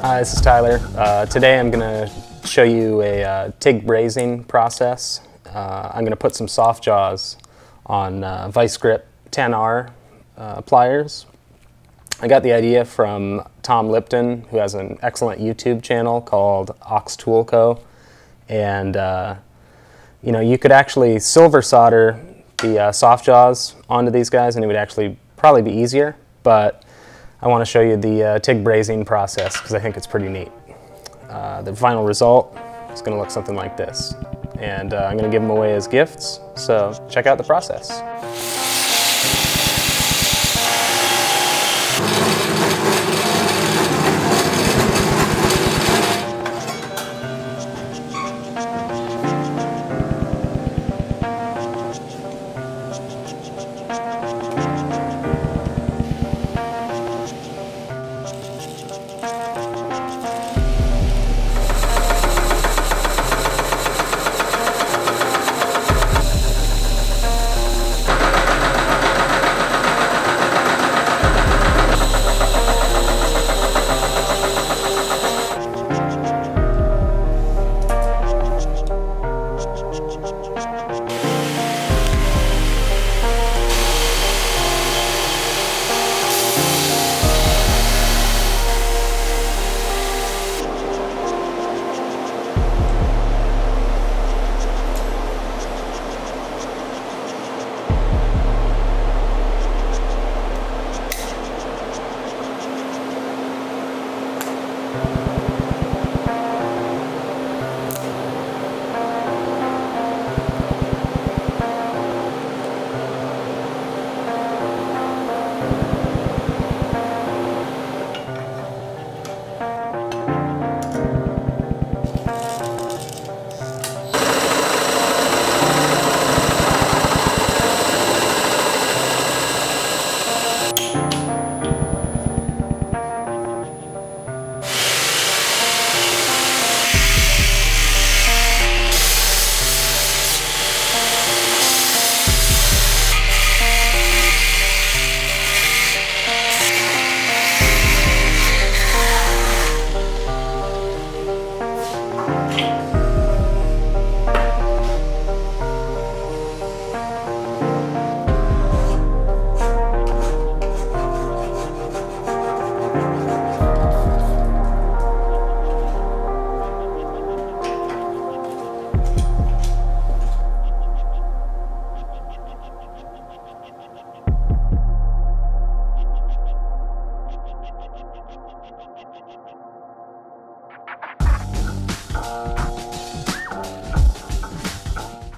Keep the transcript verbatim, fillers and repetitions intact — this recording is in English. Hi, this is Tyler. Uh, today I'm going to show you a uh, T I G brazing process. Uh, I'm going to put some soft jaws on uh, Vice Grip ten R uh, pliers. I got the idea from Tom Lipton, who has an excellent YouTube channel called Ox Tool Co. And uh, you know, you could actually silver solder the uh, soft jaws onto these guys, and it would actually probably be easier. But I want to show you the uh, T I G brazing process because I think it's pretty neat. Uh, the final result is going to look something like this. And uh, I'm going to give them away as gifts, so check out the process.